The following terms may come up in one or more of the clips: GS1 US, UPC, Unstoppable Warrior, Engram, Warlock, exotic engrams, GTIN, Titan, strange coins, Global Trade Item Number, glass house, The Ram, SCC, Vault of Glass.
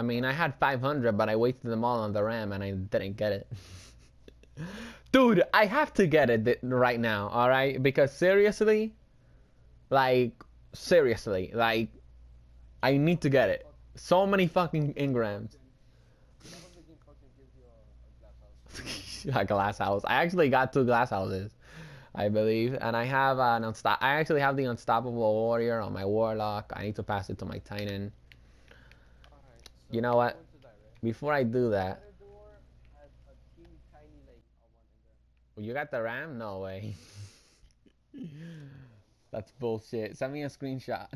I mean, I had 500, but I wasted them all on the RAM and I didn't get it. Dude, I have to get it right now, alright? Because seriously, like, I need to get it. So many fucking engrams. A glass house. I actually got 2 glass houses, I believe, and I have an I actually have the Unstoppable Warrior on my Warlock. I need to pass it to my Titan. Right, so you know what? Die, right? Before I do that, you got the RAM? No way. That's bullshit. Send me a screenshot.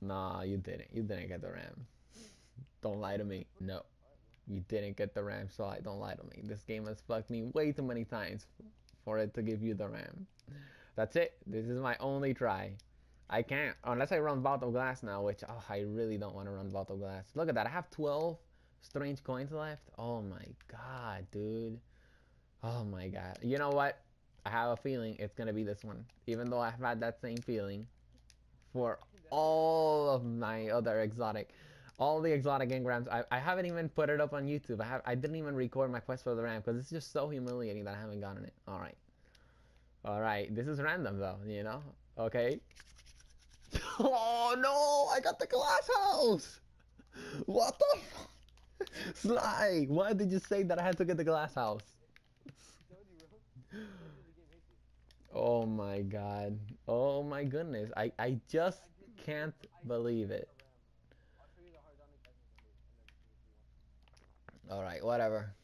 Nah, you didn't. You didn't get the RAM. Don't lie to me. No. You didn't get the RAM, so don't lie to me. This game has fucked me way too many times for it to give you the RAM. That's it. This is my only try. I can't, unless I run Vault of Glass now, which, oh, I really don't want to run Vault of Glass. Look at that. I have 12 strange coins left. Oh, my God, dude. Oh, my God. You know what? I have a feeling it's going to be this one, even though I've had that same feeling for all of my other exotic... all the exotic engrams. I haven't even put it up on YouTube. I didn't even record my quest for the RAM because it's just so humiliating that I haven't gotten it. Alright. Alright. This is random though, you know? Okay. Oh no! I got the glass house! What the fuck? Sly! Why did you say that I had to get the glass house? Oh my God. Oh my goodness. I just can't believe it. All right, whatever.